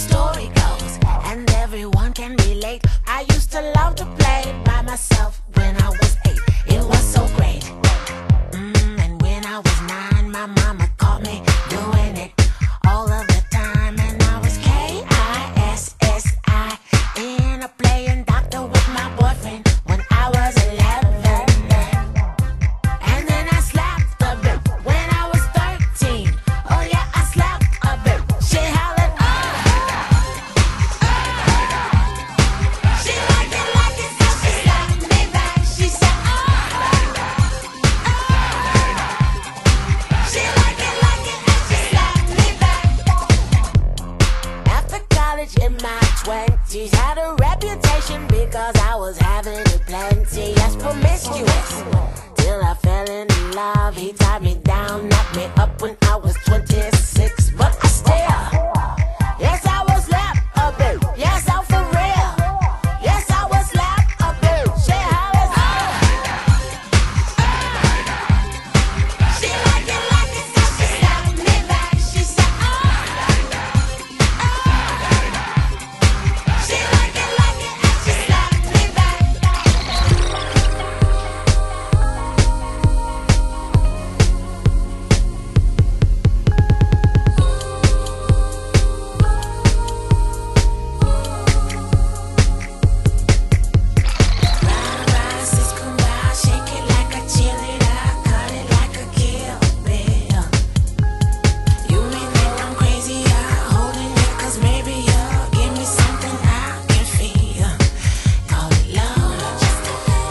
story goes, and everyone can relate. I used to love to play by myself when I was 8. It was so great. And when I was 9, my mama caught me doing it all of the time. And I was KISSIN, a playing doctor with my boyfriend when I was 11. And then I slapped a bit when I was 13. Oh yeah, I slapped a bit. She hollered, "Oh, oh." She liked it, so she slapped me back. She said, "Oh, oh." She liked it, and she slapped me back. After college in my 20s, had a reputation because I was having it plenty. Yes, promiscuous, till I fell in love. He tied me down, knocked me up when I was 26. But I still, yes, I was slapped a bit. Yes, I'm for real. Yes, I was slapped a bit. She hollers, "Oh, oh." She liked it, so she slapped me back. She said, "Oh, oh." She liked it, and she slapped me back. Round, round, sis, come round. Shake it like a cheerleader, cut it like a kill bill. You may think I'm crazy, I'm holding it 'cause maybe you'll give me something I can feel. Call it love,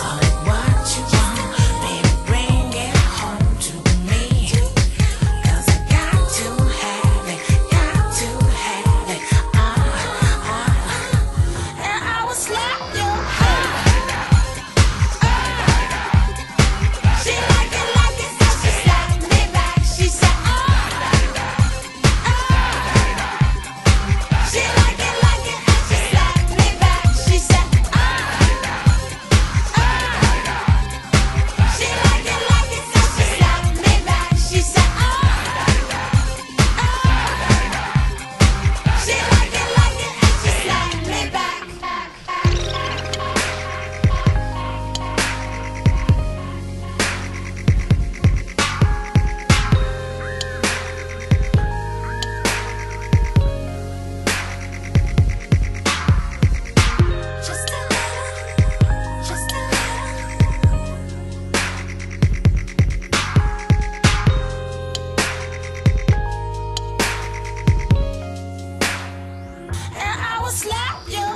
call it what you want, baby, bring it home to me. 'Cause I got to have it, got to have it. And I will slap you. She liked it, so she slapped me back. She said, "Oh, oh." She liked it, and she slapped me back. She said, "Oh, oh." She liked it, so she slapped me back. She said, "Oh, oh." She liked it, and she slapped me back. Just a little, just a little. And I will slap you.